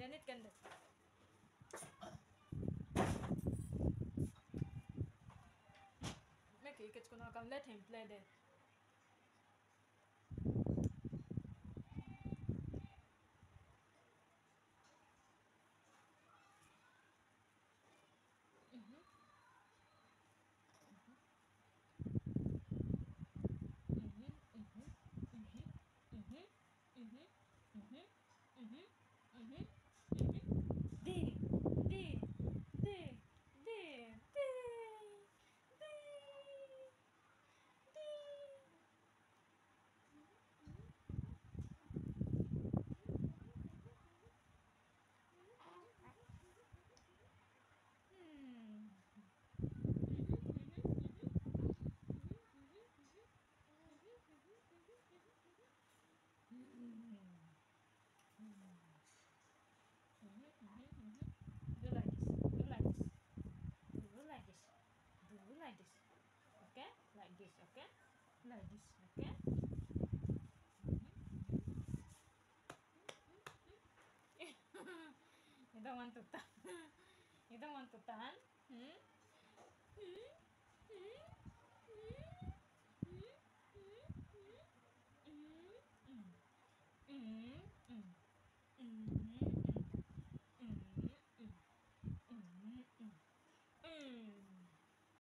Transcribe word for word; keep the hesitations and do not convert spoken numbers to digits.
Then it can do. Make it gonna come, let him play there. like this, okay? You don't want to turn. You don't want to turn. Hmm? Hmm? Hmm? Hmm? Hmm? Hmm? Hmm? Hmm?